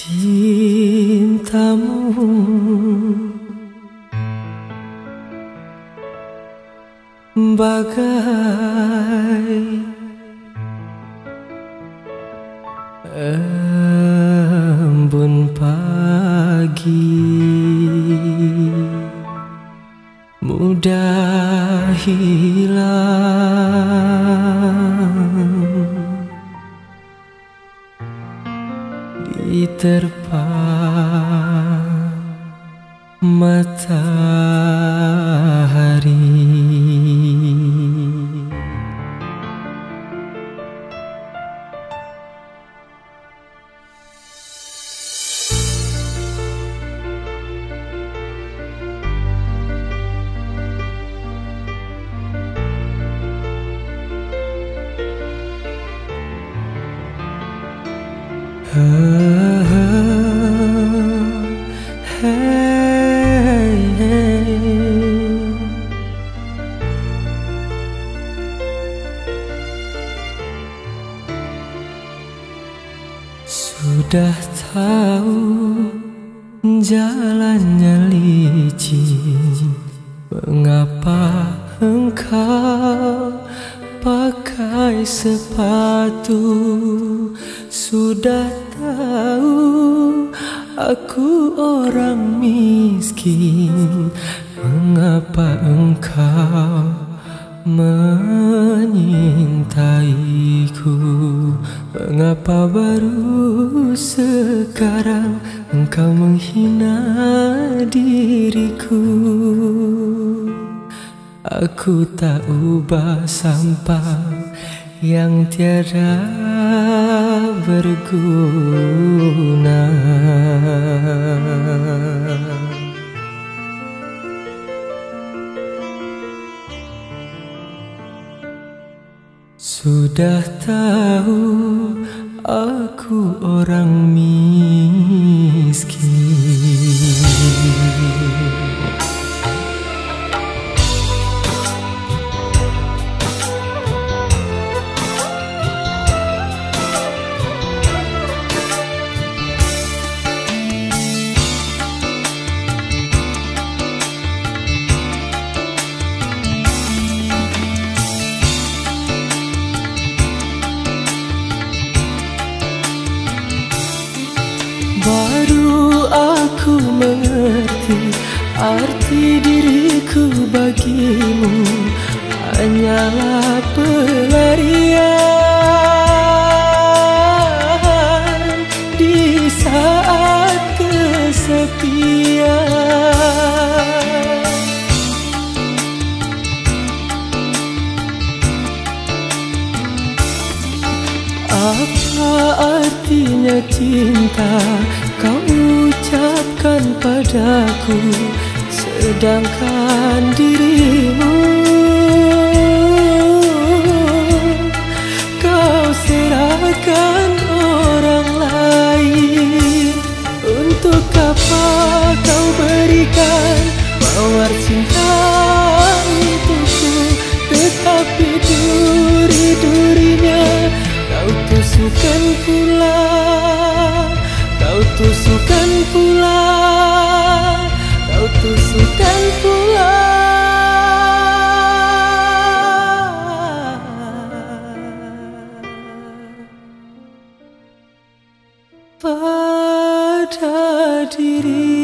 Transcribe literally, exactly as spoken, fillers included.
Cintamu bagai embun pagi mudah hilang, diterpa matahari. Sudah tahu jalannya licin, mengapa engkau pakai sepatu? Sudah tahu aku orang miskin, mengapa engkau menyintaiku? Mengapa baru sekarang engkau menghina diriku? Aku tak ubah sampah yang tiada berguna. Sudah tahu aku orang miskin. Baru aku mengerti arti diriku bagimu hanyalah pelarian di saat kesepian. Apa artinya cinta kau ucapkan padaku, sedangkan dirimu kau serahkan orang lain? Untuk apa kau berikan mawar cinta untukku, tetapi duri-durinya kau tusukkan pula, kau tusukkan pula, kau tusukkan pula. Pada diri